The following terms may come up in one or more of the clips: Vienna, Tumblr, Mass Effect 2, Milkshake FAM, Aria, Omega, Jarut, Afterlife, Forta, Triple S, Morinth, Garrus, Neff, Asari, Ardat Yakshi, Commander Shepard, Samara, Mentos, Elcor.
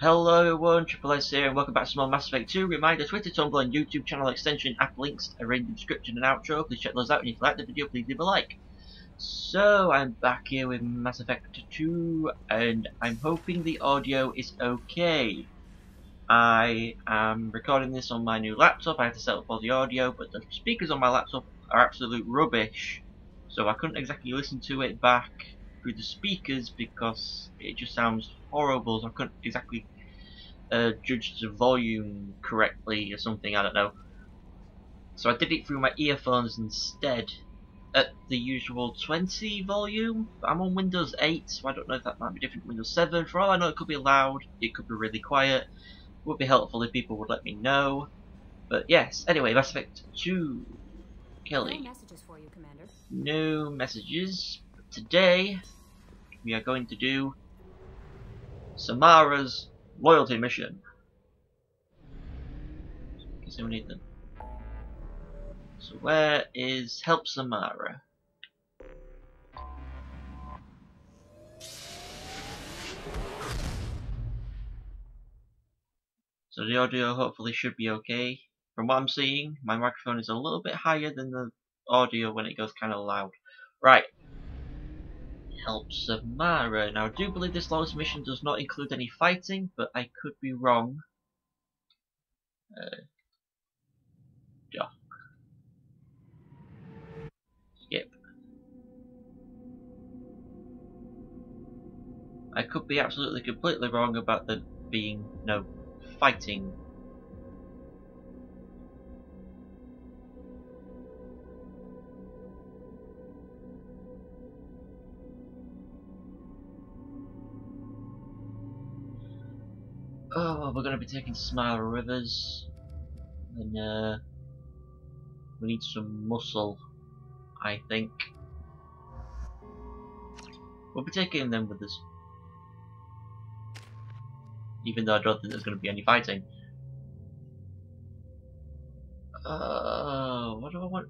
Hello everyone, Triple S here and welcome back to more Mass Effect 2. Reminder, Twitter, Tumblr and YouTube channel extension app links are in the description and outro. Please check those out, and if you like the video please leave a like. So I'm back here with Mass Effect 2 and I'm hoping the audio is okay. I am recording this on my new laptop. I had to set up all the audio, but the speakers on my laptop are absolute rubbish, so I couldn't exactly listen to it back through the speakers because it just sounds horrible, so I couldn't exactly judge the volume correctly or something, I don't know. So I did it through my earphones instead at the usual 20 volume, but I'm on Windows 8, so I don't know if that might be different from Windows 7. For all I know it could be loud, it could be really quiet. It would be helpful if people would let me know. But yes, anyway, Mass Effect 2. Kelly. No messages for you, Commander. No messages. But today we are going to do Samara's loyalty mission. Because we need them. So where is help Samara? So the audio hopefully should be okay. From what I'm seeing, my microphone is a little bit higher than the audio when it goes kind of loud. Right. Help Samara. Now I do believe this loyalty mission does not include any fighting, but I could be wrong. Doc. Skip. I could be absolutely completely wrong about there being no fighting. Oh, we're going to be taking Smile Rivers, and we need some muscle, I think. We'll be taking them with us, even though I don't think there's going to be any fighting. What do I want?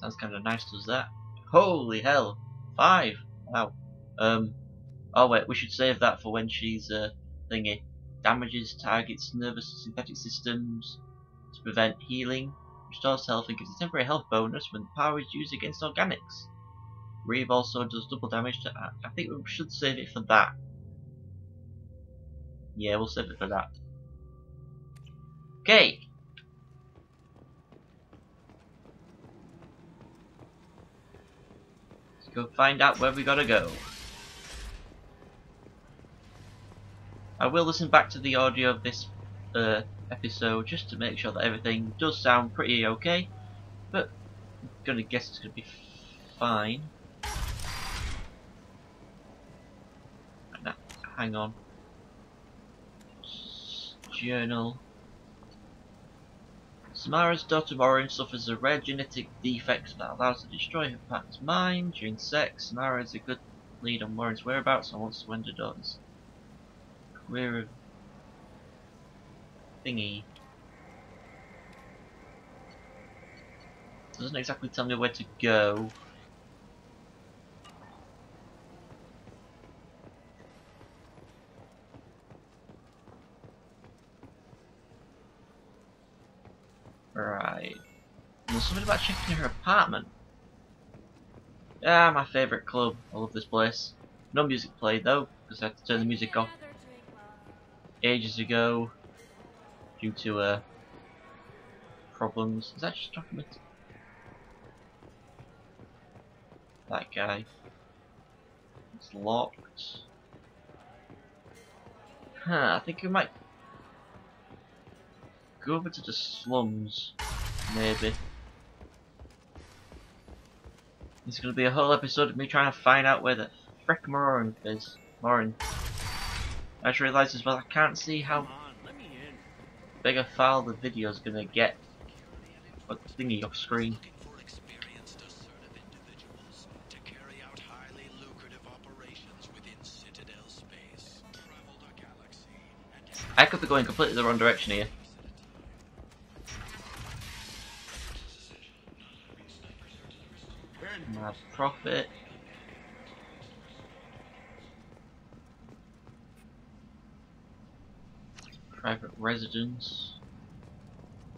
Sounds kind of nice, does that? Holy hell, 5! Wow. Oh wait, we should save that for when she's thingy. Damages targets nervous synthetic systems to prevent healing, restores health and gives a temporary health bonus when the power is used against organics. Reeve also does double damage to. I think we should save it for that. Yeah, we'll save it for that. Okay. Go find out where we gotta go. I will listen back to the audio of this episode just to make sure that everything does sound pretty okay, but I'm gonna guess it's gonna be fine. Hang on. Journal. Samara's daughter Morinth suffers a rare genetic defect that allows her to destroy her partner's mind during sex. Samara is a good lead on Morinth's whereabouts and wants to end her daughter's career thingy. Doesn't exactly tell me where to go. Right. There's something about checking her apartment. Ah, my favourite club. I love this place. No music played though, because I had to turn the music off ages ago due to problems. Is that just documented? That guy. It's locked. Huh, I think we might go over to the slums, maybe. It's gonna be a whole episode of me trying to find out where the frick Morinth is. Morinth. I just realised as well I can't see how big a file the video's gonna get. What thingy off screen? I could be going completely the wrong direction here. Mad Prophet. Private residence.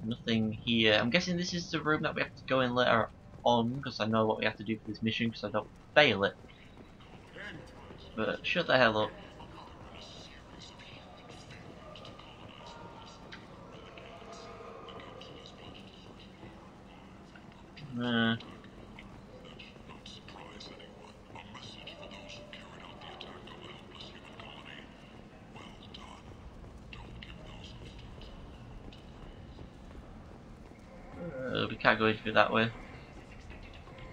Nothing here. I'm guessing this is the room that we have to go in later on, because I know what we have to do for this mission, because I don't fail it. But shut the hell up. Nah. We can't go in through that way.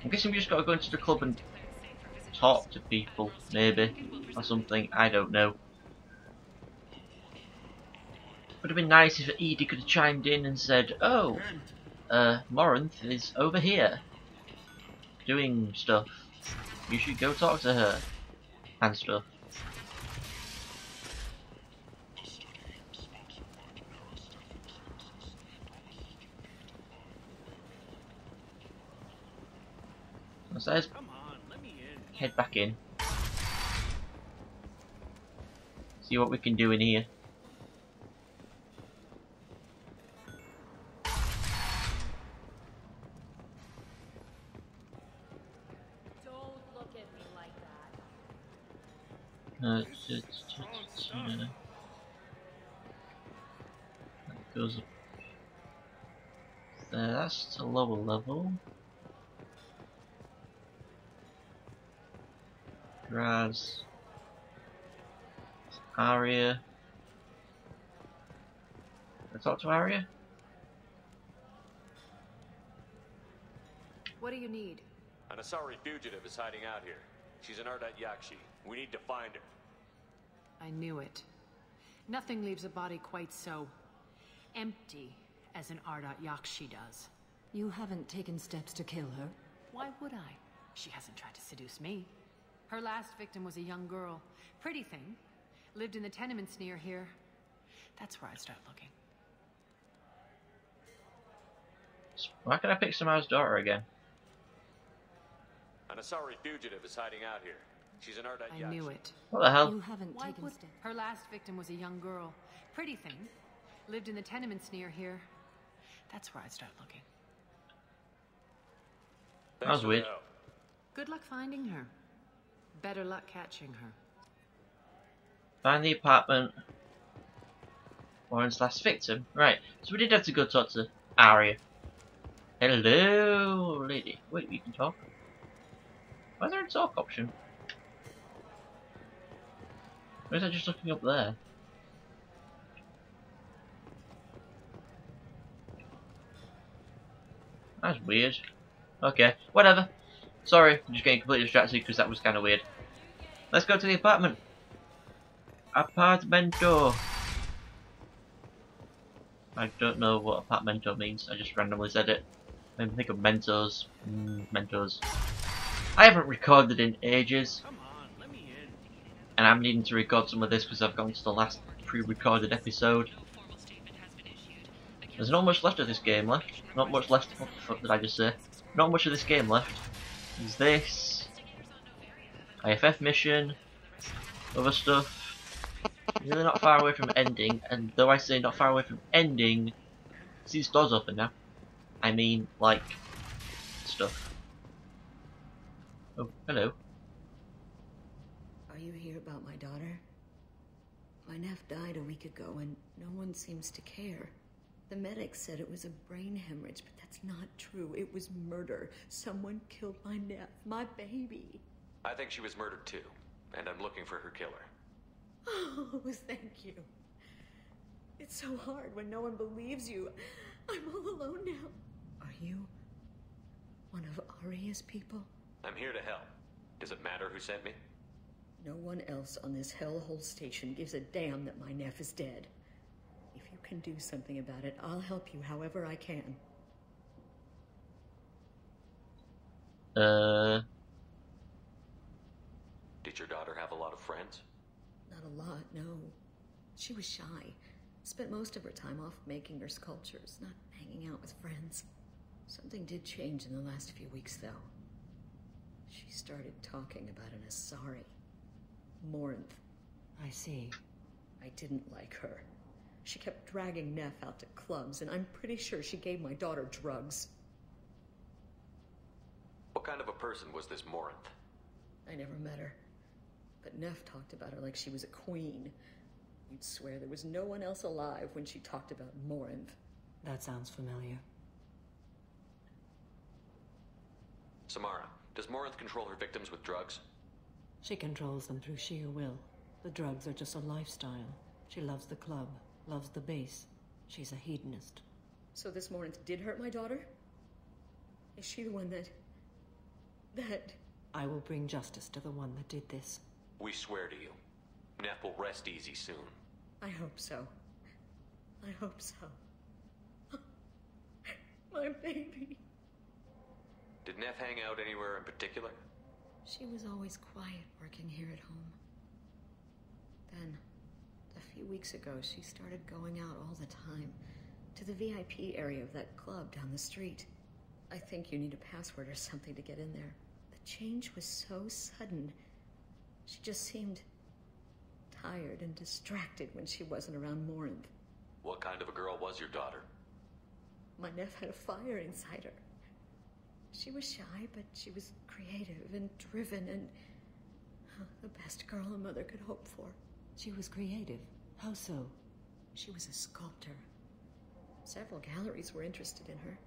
I'm guessing we just gotta go into the club and talk to people, maybe, or something, I don't know. Would have been nice if Edie could have chimed in and said, oh, Morinth is over here, doing stuff, you should go talk to her, and stuff. So let's head back in. See what we can do in here. Don't look at me like that. That goes up there. That's a lower level. Raz, Aria. Can I talk to Aria? What do you need? An Asari fugitive is hiding out here. She's an Ardat Yakshi. We need to find her. I knew it. Nothing leaves a body quite so empty as an Ardat Yakshi does. You haven't taken steps to kill her? Why would I? She hasn't tried to seduce me. Her last victim was a young girl. Pretty thing. Lived in the tenements near here. That's where I start looking. Why can I pick Samara's daughter again? An Asari fugitive is hiding out here. She's an Ardat Yakshi. I knew it. What the hell? You haven't taken steps. Her last victim was a young girl. Pretty thing. Lived in the tenements near here. That's where I start looking. That was weird. Good luck finding her. Better luck catching her. Find the apartment. Warren's last victim. Right, so we did have to go talk to Aria. Hello, lady. Wait, we can talk. Why is there a talk option? Or is that just looking up there? That's weird. Okay, whatever. Sorry, I'm just getting completely distracted because that was kind of weird. Let's go to the apartment. Apartmento. I don't know what apartmento means. I just randomly said it. I think of Mentos. Mentos. I haven't recorded in ages. And I'm needing to record some of this because I've gone to the last pre-recorded episode. There's not much left of this game left. Not much left. What the fuck did I just say? Not much of this game left. Is this IFF mission, other stuff, really not far away from ending, and though I say not far away from ending, see this door's open now, I mean like stuff. Oh, hello. Are you here about my daughter? My Neff died a week ago and no one seems to care. The medic said it was a brain hemorrhage, but that's not true. It was murder. Someone killed my Neff, my baby. I think she was murdered too, and I'm looking for her killer. Oh, thank you. It's so hard when no one believes you. I'm all alone now. Are you one of Aria's people? I'm here to help. Does it matter who sent me? No one else on this hellhole station gives a damn that my Neff is dead. Can do something about it. I'll help you however I can. Did your daughter have a lot of friends? Not a lot, no. She was shy. Spent most of her time off making her sculptures, not hanging out with friends. Something did change in the last few weeks, though. She started talking about an Asari. Morinth. I see. I didn't like her. She kept dragging Neff out to clubs, and I'm pretty sure she gave my daughter drugs. What kind of a person was this Morinth? I never met her. But Neff talked about her like she was a queen. You'd swear there was no one else alive when she talked about Morinth. That sounds familiar. Samara, does Morinth control her victims with drugs? She controls them through sheer will. The drugs are just a lifestyle. She loves the club, loves the base. She's a hedonist. So this Morinth did hurt my daughter? Is she the one that... I will bring justice to the one that did this. We swear to you. Neff will rest easy soon. I hope so. I hope so. My baby. Did Neff hang out anywhere in particular? She was always quiet working here at home. Then, a few weeks ago, she started going out all the time to the VIP area of that club down the street. I think you need a password or something to get in there. The change was so sudden. She just seemed tired and distracted when she wasn't around Morinth. What kind of a girl was your daughter? My Neff had a fire inside her. She was shy, but she was creative and driven and the best girl a mother could hope for. She was creative? How so? She was a sculptor. Several galleries were interested in her.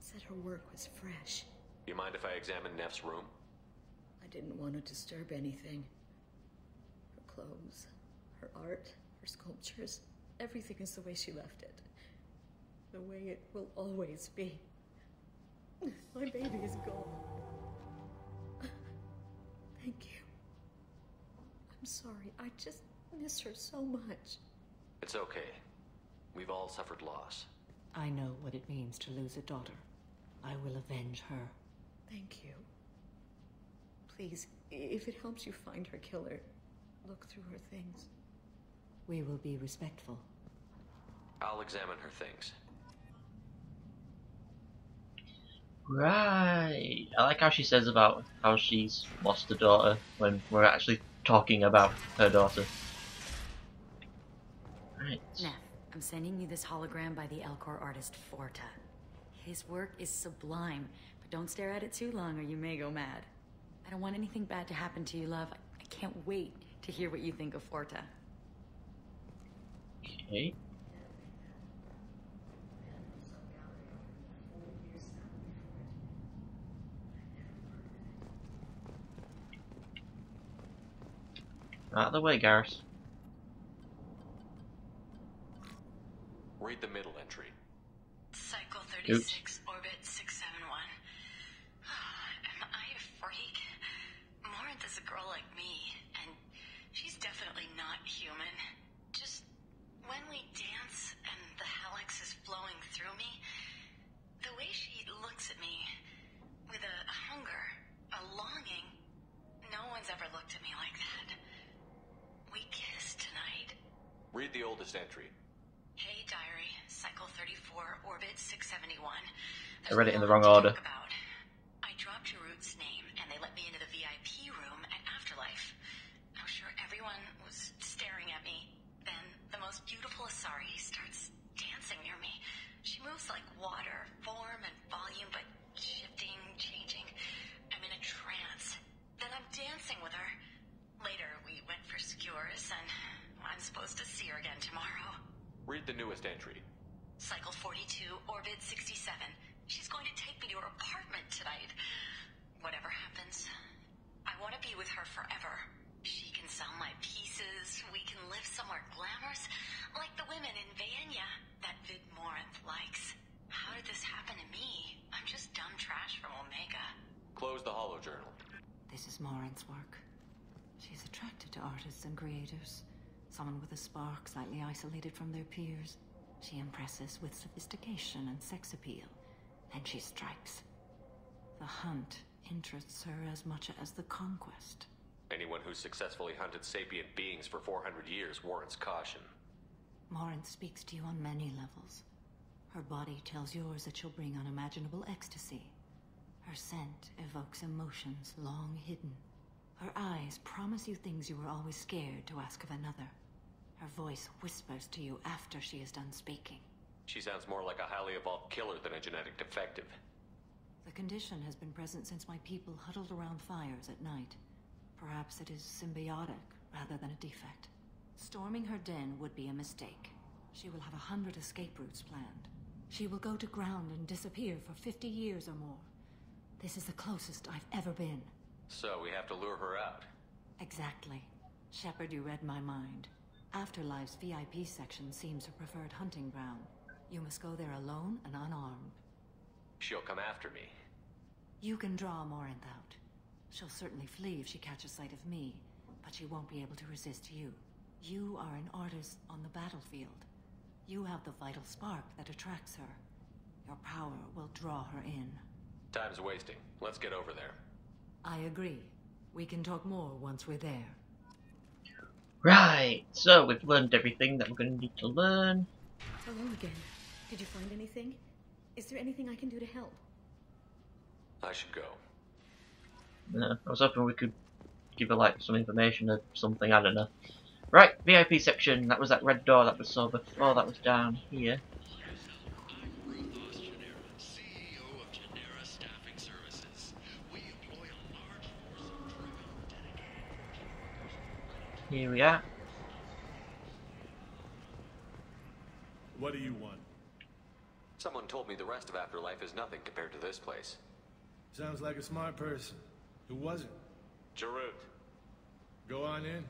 Said her work was fresh. You mind if I examine Neff's room? I didn't want to disturb anything. Her clothes, her art, her sculptures, everything is the way she left it. The way it will always be. My baby is gone. Thank you. I'm sorry, I just miss her so much. It's okay. We've all suffered loss. I know what it means to lose a daughter. I will avenge her. Thank you. Please, if it helps you find her killer, look through her things. We will be respectful. I'll examine her things. Right. I like how she says about how she's lost a daughter when we're actually talking about her daughter. Right. Neff, I'm sending you this hologram by the Elcor artist Forta. His work is sublime, but don't stare at it too long or you may go mad. I don't want anything bad to happen to you, love. I can't wait to hear what you think of Forta. Okay. Out of the way, Garrus. Read the middle entry. Cycle 36, orbit 671. Am I a freak? Morinth is a girl like me, and she's definitely not human. Just when we dance and the helix is flowing through me, the way she looks at me with a hunger, a longing, no one's ever looked at me like that. We kissed tonight. Read the oldest entry. Hey, diary. Cycle 34, orbit 671. I read it in the wrong order. I dropped Root's name, and they let me into the VIP room at Afterlife. I'm sure everyone was staring at me. Then the most beautiful Asari starts dancing near me. She moves like water, form and volume, but shifting, changing. I'm in a trance. Then I'm dancing with her. Later, we went for skewers, and I'm supposed to see her again tomorrow. Read the newest entry. Cycle 42, orbit 67. She's going to take me to her apartment tonight. Whatever happens, I want to be with her forever. She can sell my pieces, we can live somewhere glamorous, like the women in Vienna that Vid Morinth likes. How did this happen to me? I'm just dumb trash from Omega. Close the holojournal. This is Morinth's work. She's attracted to artists and creators. Someone with a spark, slightly isolated from their peers. She impresses with sophistication and sex appeal. Then she strikes. The hunt interests her as much as the conquest. Anyone who's successfully hunted sapient beings for 400 years warrants caution. Morinth speaks to you on many levels. Her body tells yours that she'll bring unimaginable ecstasy. Her scent evokes emotions long hidden. Her eyes promise you things you were always scared to ask of another. Her voice whispers to you after she is done speaking. She sounds more like a highly evolved killer than a genetic defective. The condition has been present since my people huddled around fires at night. Perhaps it is symbiotic rather than a defect. Storming her den would be a mistake. She will have 100 escape routes planned. She will go to ground and disappear for 50 years or more. This is the closest I've ever been. So we have to lure her out. Exactly. Shepard, you read my mind. Afterlife's VIP section seems her preferred hunting ground. You must go there alone and unarmed. She'll come after me. You can draw Morinth out. She'll certainly flee if she catches sight of me, but she won't be able to resist you. You are an artist on the battlefield. You have the vital spark that attracts her. Your power will draw her in. Time's wasting. Let's get over there. I agree. We can talk more once we're there. Right, so we've learned everything that we're going to need to learn. Hello again. Did you find anything? Is there anything I can do to help? I should go. Yeah, I was hoping we could give her like some information or something, I don't know. Right, VIP section. That was that red door that we saw before that was down here. Here we are. What do you want? Someone told me the rest of Afterlife is nothing compared to this place. Sounds like a smart person. Who was it? Jarut. Go on in.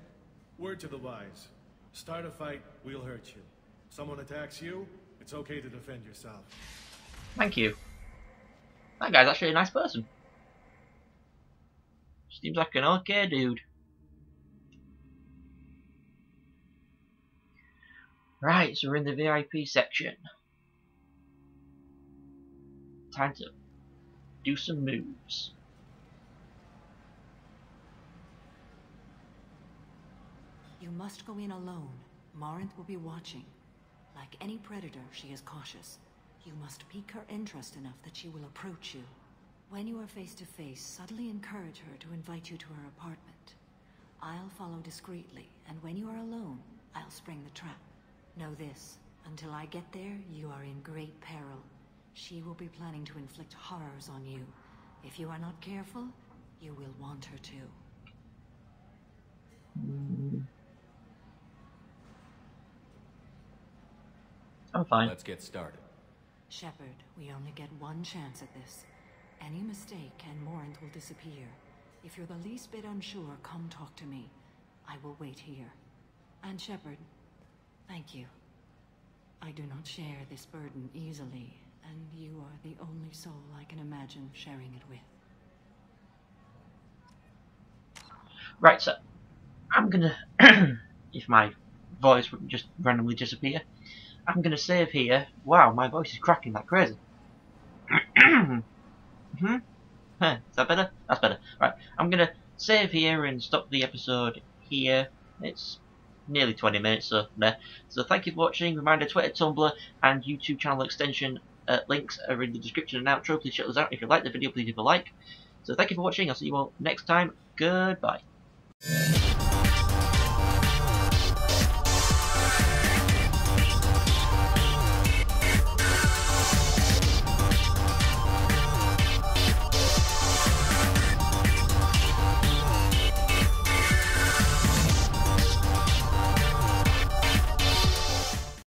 Word to the wise. Start a fight, we'll hurt you. Someone attacks you, it's okay to defend yourself. Thank you. That guy's actually a nice person. Seems like an okay dude. Right, so we're in the VIP section. Time to do some moves. You must go in alone. Morinth will be watching. Like any predator, she is cautious. You must pique her interest enough that she will approach you. When you are face to face, subtly encourage her to invite you to her apartment. I'll follow discreetly, and when you are alone, I'll spring the trap. Know this, until I get there, you are in great peril. She will be planning to inflict horrors on you. If you are not careful, you will want her to. I'm fine. Let's get started. Shepard, we only get one chance at this. Any mistake and Morinth will disappear. If you're the least bit unsure, come talk to me. I will wait here. And Shepard, thank you. I do not share this burden easily, and you are the only soul I can imagine sharing it with. Right, so I'm gonna if my voice wouldn't just randomly disappear, I'm gonna save here. Wow, my voice is cracking like crazy. Is that better? That's better. Right, I'm gonna save here and stop the episode here. It's nearly 20 minutes, so there. So thank you for watching. Reminder, Twitter, Tumblr and YouTube channel extension links are in the description and outro. Please check those out. If you like the video, please give a like. So thank you for watching. I'll see you all next time. Goodbye.